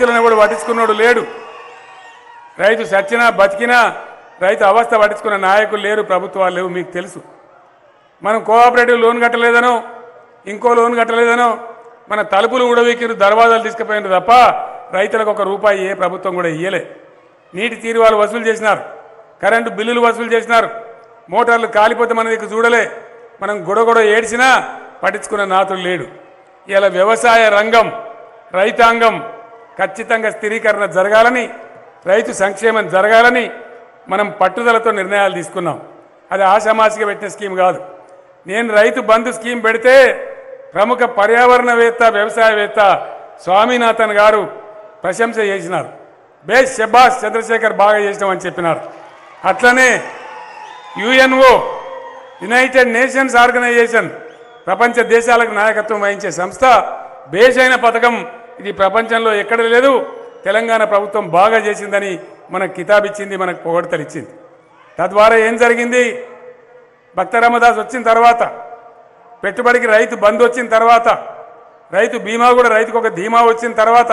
పట్టించుకున్నాడు లేడు రైతు సచ్చినా బతికినా రైతు అవస్థ పట్టించుకున్న నాయకులు లేరు ప్రభుత్వాలు లేవు మీకు తెలుసు మనం కోఆపరేటివ్ లోన్ కట్టలేదనో ఇంకో లోన్ కట్టలేదనో మన తలుపులు ఉడవేకిరు దర్వాజాలు తీసుకుపోయిన తప్ప రైతులకు ఒక రూపాయి ఏ ప్రభుత్వం కూడా ఇయ్యలే నీటి తీరువాలు వసూలు చేసినారు కరెంటు బిల్లులు వసూలు చేసినారు మోటార్లు కాలిపోతే మన దగ్గర చూడలే మనం గొడగొడ ఏడ్చినా పట్టించుకున్న నాతుడు లేడు ఇలా వ్యవసాయ రంగం రైతాంగం ఖచ్చితంగా స్థిరీకరణ జరగాలని రైతు సంక్షేమం జరగాలని మనం పట్టుదలతో నిర్ణయాలు తీసుకున్నాం అది ఆశామాసిగా పెట్టిన స్కీమ్ కాదు నేను రైతు బంధు స్కీమ్ పెడితే ప్రముఖ పర్యావరణవేత్త వ్యవసాయవేత్త స్వామినాథన్ గారు ప్రశంస చేసినారు బేస్ శబాష్ చంద్రశేఖర్ బాగా చేసినామని చెప్పినారు అట్లనే యుఎన్ఓ యునైటెడ్ నేషన్స్ ఆర్గనైజేషన్ ప్రపంచ దేశాలకు నాయకత్వం వహించే సంస్థ బేస్ అయిన పథకం ఇది ప్రపంచంలో ఎక్కడ లేదు తెలంగాణ ప్రభుత్వం బాగా చేసిందని మనకు కితాబిచ్చింది మనకు పొగడతలు ఇచ్చింది తద్వారా ఏం జరిగింది భక్త రామదాస్ వచ్చిన తర్వాత పెట్టుబడికి రైతు బంధు వచ్చిన తర్వాత రైతు బీమా కూడా రైతుకు ఒక ధీమా వచ్చిన తర్వాత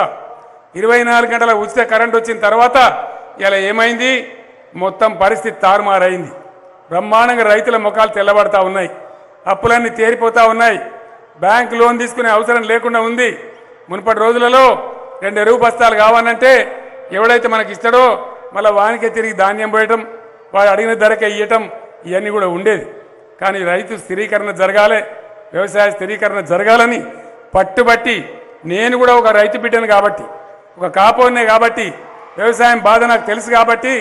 24 గంటల ఉచిత కరెంట్ వచ్చిన తర్వాత ఇలా ఏమైంది మొత్తం పరిస్థితి తారుమారైంది బ్రహ్మాండంగా రైతుల ముఖాలు తెల్లబడతా ఉన్నాయి అప్పులన్నీ తేరిపోతూ ఉన్నాయి బ్యాంక్ లోన్ తీసుకునే అవసరం లేకుండా ఉంది మునుపటి రోజులలో 2 ఎరువు బస్తాలు కావాలంటే ఎవడైతే మనకి ఇస్తాడో మళ్ళీ వానికే తిరిగి ధాన్యం పోయటం వాడు అడిగిన ధరకే ఇవ్వటం ఇవన్నీ కూడా ఉండేది కానీ రైతు స్థిరీకరణ జరగాలి వ్యవసాయ స్థిరీకరణ జరగాలని పట్టుబట్టి నేను కూడా ఒక రైతు బిడ్డను కాబట్టి ఒక కాపోనే కాబట్టి వ్యవసాయం బాధ నాకు తెలుసు కాబట్టి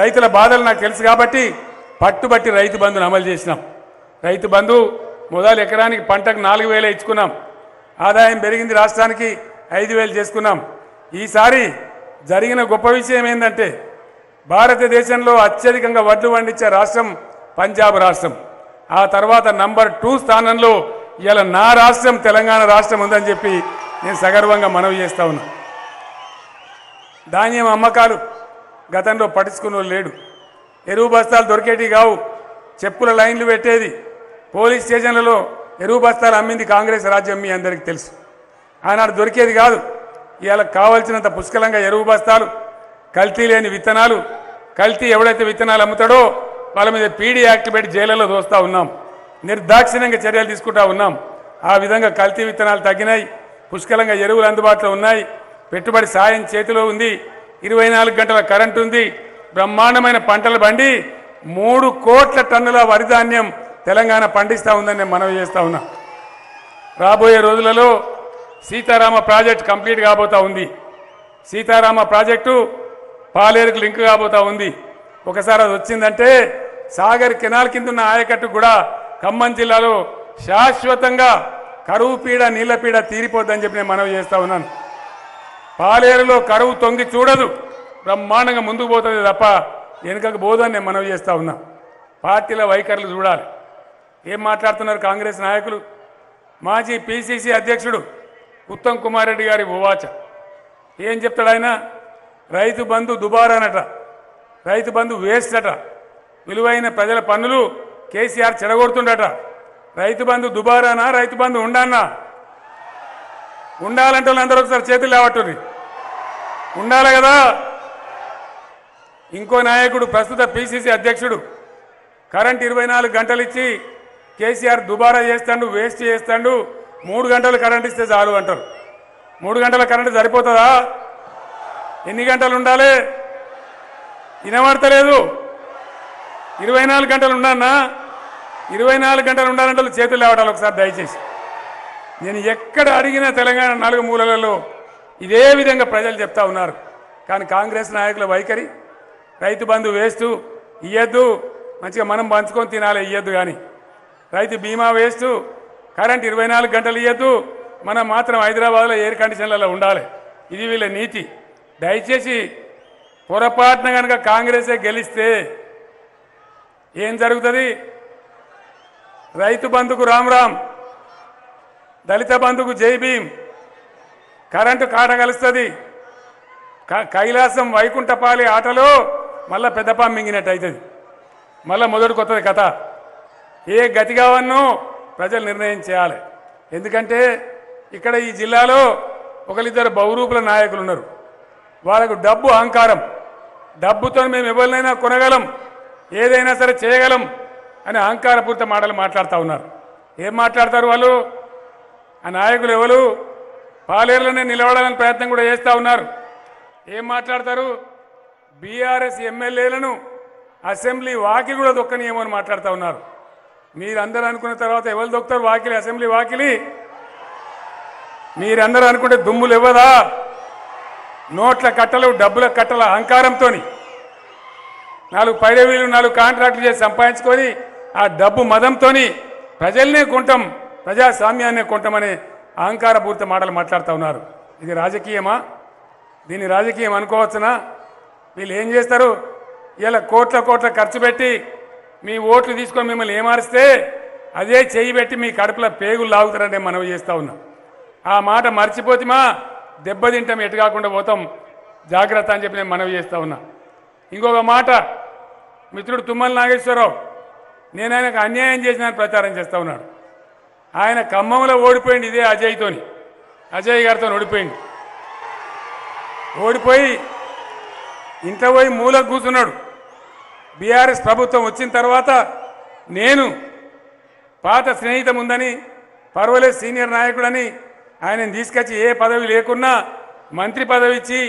రైతుల బాధలు నాకు తెలుసు కాబట్టి పట్టుబట్టి రైతు బంధును అమలు చేసినాం రైతు బంధు మొదలు ఎకరానికి పంటకు 4,000 ఇచ్చుకున్నాం ఆదాయం పెరిగింది రాష్ట్రానికి 5,000 చేసుకున్నాం ఈసారి జరిగిన గొప్ప విషయం ఏంటంటే భారతదేశంలో అత్యధికంగా వడ్లు పండించే రాష్ట్రం పంజాబ్ రాష్ట్రం ఆ తర్వాత నంబర్ 2 స్థానంలో ఇవాళ నా రాష్ట్రం తెలంగాణ రాష్ట్రం ఉందని చెప్పి నేను సగర్వంగా మనవి చేస్తా ఉన్నా ధాన్యం అమ్మకాలు గతంలో పట్టించుకున్న లేడు ఎరువు బస్తాలు దొరికేటివి కావు చెప్పుల లైన్లు పెట్టేది పోలీస్ స్టేషన్లలో ఎరువు బస్తాలు అమ్మింది కాంగ్రెస్ రాజ్యం మీ అందరికీ తెలుసు ఆనాడు దొరికేది కాదు ఇవాళ కావాల్సినంత పుష్కలంగా ఎరువు బస్తాలు కల్తీ లేని విత్తనాలు కల్తీ ఎవడైతే విత్తనాలు అమ్ముతాడో వాళ్ళ మీద పీడీ యాక్ట్ పెట్టి జైళ్లలో దోస్తూ ఉన్నాం నిర్దాక్షిణ్యంగా చర్యలు తీసుకుంటూ ఉన్నాం ఆ విధంగా కల్తీ విత్తనాలు తగ్గినాయి పుష్కలంగా ఎరువులు అందుబాటులో ఉన్నాయి పెట్టుబడి సాయం చేతిలో ఉంది 24 గంటల కరెంటు ఉంది బ్రహ్మాండమైన పంటల బండి 3 కోట్ల టన్నుల వరిధాన్యం తెలంగాణ పండిస్తూ ఉందని నేను మనవి చేస్తూ ఉన్నా రాబోయే రోజులలో సీతారామ ప్రాజెక్టు కంప్లీట్ కాబోతూ ఉంది సీతారామ ప్రాజెక్టు పాలేరుకు లింక్ కాబోతూ ఉంది ఒకసారి అది వచ్చిందంటే సాగర్ కెనాల్ కింద ఉన్న ఆయకట్టు కూడా ఖమ్మం జిల్లాలో శాశ్వతంగా కరువు పీడ నీళ్ల పీడ తీరిపోద్దని చెప్పి నేను మనవి చేస్తూ ఉన్నాను పాలేరులో కరువు తొంగి చూడదు బ్రహ్మాండంగా ముందుకు పోతుంది తప్ప వెనుకకు పోదని నేను మనవి చేస్తూ ఉన్నా పార్టీల వైఖరులు చూడాలి ఏం మాట్లాడుతున్నారు కాంగ్రెస్ నాయకులు మాజీ పిసిసి అధ్యక్షుడు ఉత్తమ్ కుమార్ రెడ్డి గారి ఉవాచ ఏం చెప్తాడు ఆయన రైతు బంధు దుబారానట రైతు బంధు వేస్ట్ అట విలువైన ప్రజల పన్నులు కేసీఆర్ చెడగొడుతుండట రైతు బంధు దుబారానా రైతు బంధు ఉండన్నా ఉండాలంటే వాళ్ళందరూ ఒకసారి చేతులు లేవట్టుంది ఉండాలి కదా ఇంకో నాయకుడు ప్రస్తుత పిసిసి అధ్యక్షుడు కరెంట్ 24 గంటలు ఇచ్చి కేసీఆర్ దుబారా చేస్తాడు వేస్ట్ చేస్తాడు 3 గంటలు కరెంట్ ఇస్తే చాలు అంటారు 3 గంటల కరెంటు సరిపోతుందా ఎన్ని గంటలు ఉండాలి వినబడతలేదు 24 గంటలు ఉండన్నా 24 గంటలు ఉండాలంటే చేతులు లేవడాలి ఒకసారి దయచేసి నేను ఎక్కడ అడిగినా తెలంగాణ 4 మూలలలో ఇదే విధంగా ప్రజలు చెప్తా ఉన్నారు కానీ కాంగ్రెస్ నాయకుల వైఖరి రైతు బంధు వేస్ట్ ఇయ్యద్దు మంచిగా మనం పంచుకొని తినాలి ఇయ్యద్దు కానీ రైతు బీమా వేస్ట్ కరెంట్ 24 గంటలు ఇవ్వద్దు మనం మాత్రం హైదరాబాద్లో ఎయిర్ కండిషన్లలో ఉండాలి ఇది వీళ్ళ నీతి దయచేసి పొరపాటున కనుక కాంగ్రెసే గెలిస్తే ఏం జరుగుతుంది రైతు బంధుకు రామ్ రామ్ దళిత బంధుకు జై భీం కరెంటు కాట కలుస్తుంది కైలాసం వైకుంఠపాలి ఆటలో మళ్ళీ పెద్దపాం మింగినట్టు అవుతుంది మళ్ళీ మొదటికొత్తది కథ ఏ గతి కావన్నో ప్రజలు నిర్ణయం చేయాలి ఎందుకంటే ఇక్కడ ఈ జిల్లాలో ఒకలిద్దరు బౌరూపుల నాయకులు ఉన్నారు వాళ్ళకు డబ్బు అహంకారం డబ్బుతో మేము ఎవరైనా కొనగలం ఏదైనా సరే చేయగలం అని అహంకారపూరిత మాటలు మాట్లాడుతూ ఉన్నారు ఏం మాట్లాడతారు వాళ్ళు ఆ నాయకులు ఎవరు పాలేరులోనే నిలవడానికి ప్రయత్నం కూడా చేస్తూ ఉన్నారు ఏం మాట్లాడతారు బీఆర్ఎస్ ఎమ్మెల్యేలను అసెంబ్లీ వాకిలి కూడా దొక్కనియేమో అని మాట్లాడుతూ ఉన్నారు మీరందరూ అనుకున్న తర్వాత ఎవరు దొక్కుతారు వాకిలి అసెంబ్లీ వాకిలి మీరందరూ అనుకుంటే దుమ్ములు ఇవ్వదా నోట్ల కట్టలు డబ్బుల కట్టల అహంకారంతో నాలుగు పైరవీలు నాలుగు కాంట్రాక్టులు చేసి సంపాదించుకొని ఆ డబ్బు మదంతో ప్రజల్నే కొంటాం ప్రజాస్వామ్యాన్నే కొంటామనే అహంకారపూరిత మాటలు మాట్లాడుతూ ఉన్నారు ఇది రాజకీయమా దీన్ని రాజకీయం అనుకోవచ్చునా వీళ్ళు ఏం చేస్తారు ఇలా కోట్ల కోట్ల ఖర్చు పెట్టి మీ ఓట్లు తీసుకొని మిమ్మల్ని ఏమారిస్తే అదే చేయి పెట్టి మీ కడుపులో పేగులు లాగుతారనే మనవి చేస్తూ ఉన్నాం ఆ మాట మర్చిపోతిమా దెబ్బతింటాం ఎటు కాకుండా పోతాం జాగ్రత్త అని చెప్పి నేను మనవి చేస్తూ ఉన్నా ఇంకొక మాట మిత్రుడు తుమ్మల నాగేశ్వరరావు నేను ఆయనకు అన్యాయం చేసిన ప్రచారం చేస్తూ ఉన్నాడు ఆయన ఖమ్మంలో ఓడిపోయింది ఇదే అజయ్తోని అజయ్ గారితో ఓడిపోయింది ఓడిపోయి ఇంట్లో పోయి మూలకు కూర్చున్నాడు బీఆర్ఎస్ ప్రభుత్వం వచ్చిన తర్వాత నేను పాత స్నేహితం ఉందని పర్వాలేదు సీనియర్ నాయకుడని ఆయనను తీసుకొచ్చి ఏ పదవి లేకున్నా మంత్రి పదవి ఇచ్చి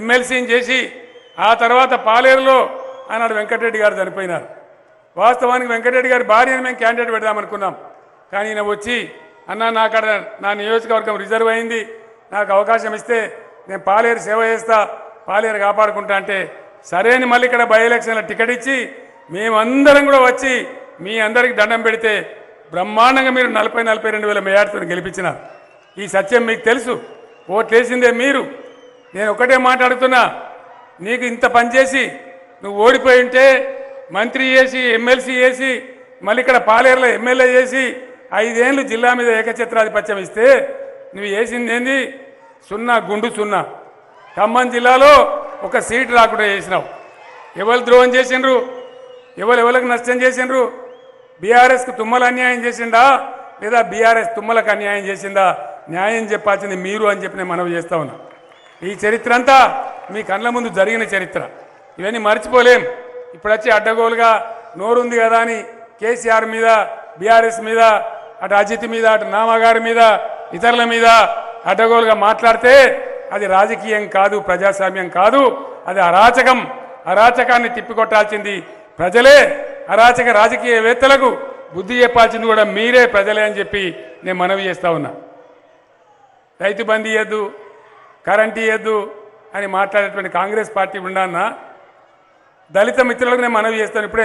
ఎమ్మెల్సీని చేసి ఆ తర్వాత పాలేరులో ఆనాడు వెంకటరెడ్డి గారు చనిపోయినారు వాస్తవానికి వెంకటరెడ్డి గారి భార్యను మేము క్యాండిడేట్ పెడదామనుకున్నాం కానీ ఈయన వచ్చి అన్న నాకు నా నియోజకవర్గం రిజర్వ్ అయింది నాకు అవకాశం ఇస్తే నేను పాలేరు సేవ చేస్తా పాలేరు కాపాడుకుంటా అంటే సరే అని మళ్ళీ ఇక్కడ బై ఎలక్షన్లో టికెట్ ఇచ్చి మేమందరం కూడా వచ్చి మీ అందరికి దండం పెడితే బ్రహ్మాండంగా మీరు 40-42 వేల మేయార్తో గెలిపించినారు ఈ సత్యం మీకు తెలుసు ఓట్లేసిందే మీరు నేను ఒకటే మాట్లాడుతున్నా నీకు ఇంత పనిచేసి నువ్వు ఓడిపోయి ఉంటే మంత్రి చేసి ఎమ్మెల్సీ చేసి మళ్ళీ ఇక్కడ పాలేరులో ఎమ్మెల్యే చేసి 5 ఏళ్ళు జిల్లా మీద ఏకఛత్రాధిపత్యం ఇస్తే నువ్వు వేసింది ఏంది సున్నా గుండు సున్నా ఖమ్మం జిల్లాలో ఒక సీట్ రాకుండా చేసినావు ఎవరు ద్రోహం చేసిండ్రు ఎవరికి నష్టం చేసిండ్రు బీఆర్ఎస్కు తుమ్మల అన్యాయం చేసిండా లేదా బీఆర్ఎస్ తుమ్మలకు అన్యాయం చేసిందా న్యాయం చెప్పాల్సింది మీరు అని చెప్పి నేను మనవి చేస్తా ఉన్నా ఈ చరిత్ర అంతా మీ కళ్ళ ముందు జరిగిన చరిత్ర ఇవన్నీ మర్చిపోలేం ఇప్పుడు వచ్చి అడ్డగోలుగా నోరుంది కదా అని కేసీఆర్ మీద బీఆర్ఎస్ మీద అటు అజిత్ మీద అటు నామగారి మీద ఇతరుల మీద అడ్డగోలుగా మాట్లాడితే అది రాజకీయం కాదు ప్రజాస్వామ్యం కాదు అది అరాచకం అరాచకాన్ని తిప్పికొట్టాల్సింది ప్రజలే అరాచక రాజకీయవేత్తలకు బుద్ధి చెప్పాల్సింది కూడా మీరే ప్రజలే అని చెప్పి నేను మనవి చేస్తూ ఉన్నా రైతు బంధు ఇవ్వద్దు కరెంటు ఇవ్వద్దు అని మాట్లాడేటువంటి కాంగ్రెస్ పార్టీ ఉండాలన్నా దళిత మిత్రులకు నేను మనవి చేస్తాను ఇప్పుడే